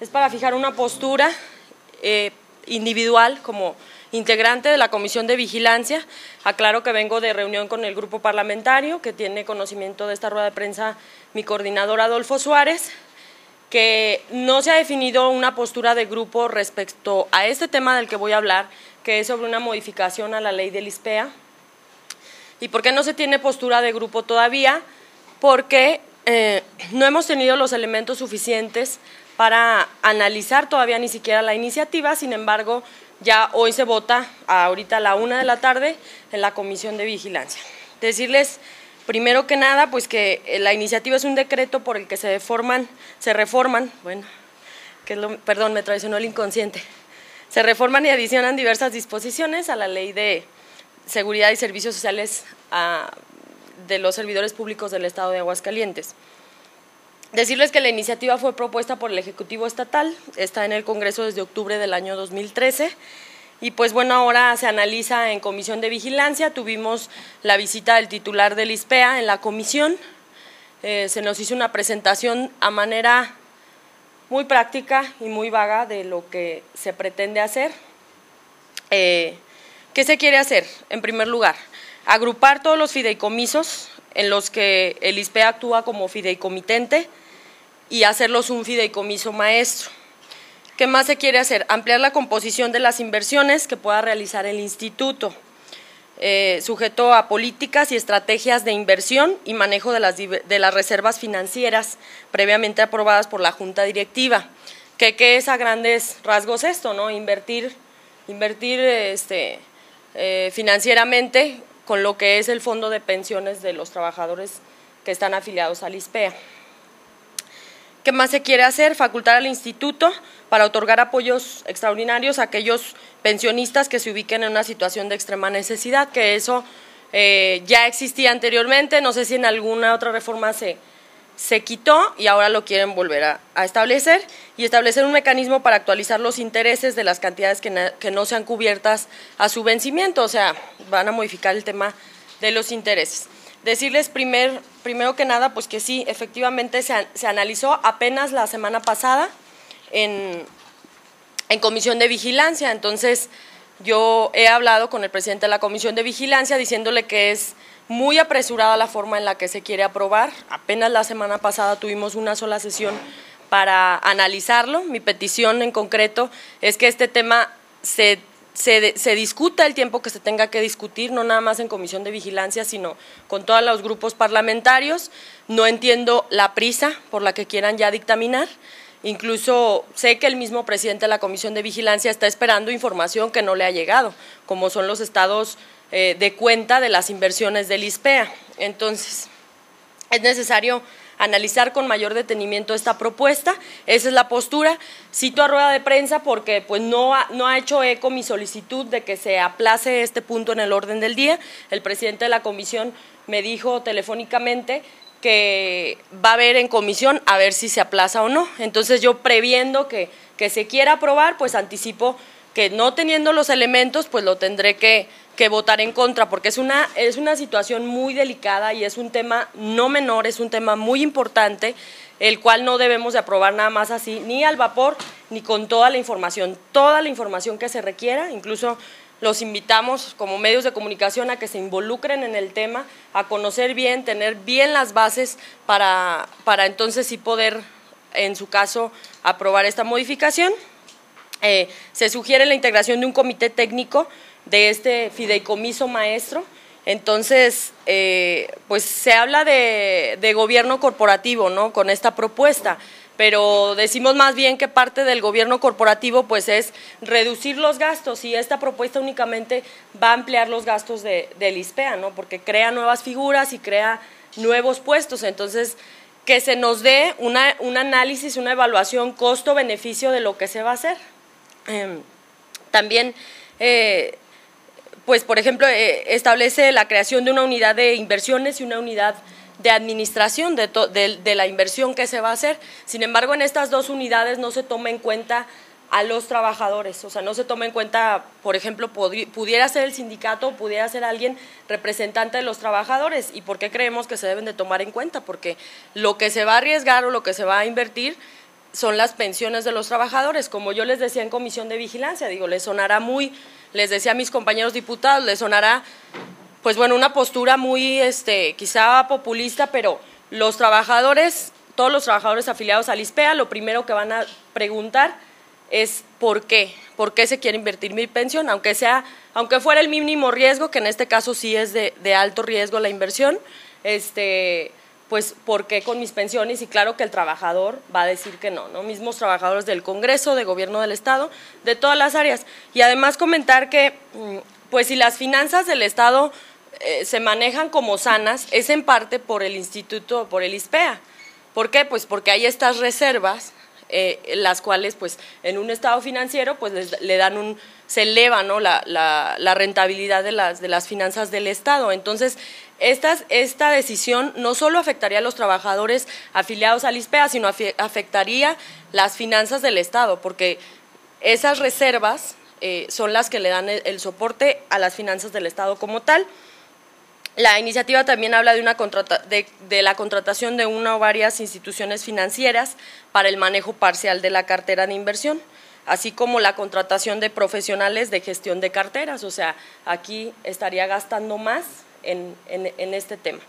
Es para fijar una postura individual como integrante de la Comisión de Vigilancia. Aclaro que vengo de reunión con el grupo parlamentario, que tiene conocimiento de esta rueda de prensa mi coordinador Adolfo Suárez, que no se ha definido una postura de grupo respecto a este tema del que voy a hablar, que es sobre una modificación a la ley del ISPEA. ¿Y por qué no se tiene postura de grupo todavía? Porque no hemos tenido los elementos suficientes para analizar todavía ni siquiera la iniciativa. Sin embargo, ya hoy se vota, ahorita a la 1 de la tarde, en la Comisión de Vigilancia. Decirles, primero que nada, pues que la iniciativa es un decreto por el que se reforman y adicionan diversas disposiciones a la Ley de Seguridad y Servicios Sociales de los servidores públicos del Estado de Aguascalientes. Decirles que la iniciativa fue propuesta por el Ejecutivo Estatal, está en el Congreso desde octubre del año 2013 y pues bueno, ahora se analiza en Comisión de Vigilancia. Tuvimos la visita del titular del ISPEA en la comisión, se nos hizo una presentación a manera muy práctica y muy vaga de lo que se pretende hacer. ¿Qué se quiere hacer? En primer lugar, agrupar todos los fideicomisos en los que el ISPEA actúa como fideicomitente y hacerlos un fideicomiso maestro. ¿Qué más se quiere hacer? Ampliar la composición de las inversiones que pueda realizar el instituto, sujeto a políticas y estrategias de inversión y manejo de las reservas financieras previamente aprobadas por la Junta Directiva. ¿Qué es a grandes rasgos esto, no? Invertir financieramente con lo que es el fondo de pensiones de los trabajadores que están afiliados al ISPEA. ¿Qué más se quiere hacer? Facultar al instituto para otorgar apoyos extraordinarios a aquellos pensionistas que se ubiquen en una situación de extrema necesidad, que eso ya existía anteriormente, no sé si en alguna otra reforma se quitó y ahora lo quieren volver a establecer, y establecer un mecanismo para actualizar los intereses de las cantidades que no sean cubiertas a su vencimiento, o sea, van a modificar el tema de los intereses. Decirles primero que nada, pues que sí, efectivamente se analizó apenas la semana pasada en Comisión de Vigilancia. Entonces yo he hablado con el presidente de la Comisión de Vigilancia diciéndole que es muy apresurada la forma en la que se quiere aprobar. Apenas la semana pasada tuvimos una sola sesión para analizarlo. Mi petición en concreto es que este tema se discuta el tiempo que se tenga que discutir, no nada más en Comisión de Vigilancia, sino con todos los grupos parlamentarios. No entiendo la prisa por la que quieran ya dictaminar. Incluso sé que el mismo presidente de la Comisión de Vigilancia está esperando información que no le ha llegado, como son los estados de cuenta de las inversiones del ISPEA. Entonces, es necesario analizar con mayor detenimiento esta propuesta, esa es la postura. Cito a rueda de prensa porque pues no ha hecho eco mi solicitud de que se aplace este punto en el orden del día. El presidente de la comisión me dijo telefónicamente que va a ver en comisión a ver si se aplaza o no. Entonces yo, previendo que se quiera aprobar, pues anticipo que no teniendo los elementos, pues lo tendré que votar en contra, porque es una situación muy delicada y es un tema no menor, es un tema muy importante, el cual no debemos de aprobar nada más así, ni al vapor, ni con toda la información que se requiera. Incluso los invitamos como medios de comunicación a que se involucren en el tema, a conocer bien, tener bien las bases para entonces sí poder, en su caso, aprobar esta modificación. Se sugiere la integración de un comité técnico de este fideicomiso maestro. Entonces, pues se habla de gobierno corporativo, ¿no?, con esta propuesta, pero decimos más bien que parte del gobierno corporativo pues es reducir los gastos, y esta propuesta únicamente va a ampliar los gastos del ISPEA, ¿no?, porque crea nuevas figuras y crea nuevos puestos. Entonces, que se nos dé un análisis, una evaluación costo-beneficio de lo que se va a hacer. También, pues por ejemplo, establece la creación de una unidad de inversiones y una unidad de administración de la inversión que se va a hacer. Sin embargo, en estas dos unidades no se toma en cuenta a los trabajadores, o sea, no se toma en cuenta, por ejemplo, pudiera ser el sindicato, pudiera ser alguien representante de los trabajadores. ¿Y por qué creemos que se deben de tomar en cuenta? Porque lo que se va a arriesgar o lo que se va a invertir son las pensiones de los trabajadores. Como yo les decía en comisión de vigilancia, digo, les sonará muy, les decía a mis compañeros diputados, les sonará, pues bueno, una postura muy, quizá populista, pero los trabajadores, todos los trabajadores afiliados al ISSSSPEA, lo primero que van a preguntar es por qué se quiere invertir mi pensión, aunque fuera el mínimo riesgo, que en este caso sí es de alto riesgo la inversión, pues por qué con mis pensiones, y claro que el trabajador va a decir que no, ¿no? Mismos trabajadores del Congreso, de Gobierno del Estado, de todas las áreas. Y además comentar que, pues si las finanzas del Estado se manejan como sanas, es en parte por el Instituto, por el ISSSPEA. ¿Por qué? Pues porque hay estas reservas, las cuales pues en un estado financiero pues le dan se eleva, ¿no?, la rentabilidad de las finanzas del Estado. Entonces esta decisión no solo afectaría a los trabajadores afiliados al ISSSPEA, sino afectaría las finanzas del Estado, porque esas reservas son las que le dan el soporte a las finanzas del Estado como tal. La iniciativa también habla de la contratación de una o varias instituciones financieras para el manejo parcial de la cartera de inversión, así como la contratación de profesionales de gestión de carteras. O sea, aquí estaría gastando más en este tema.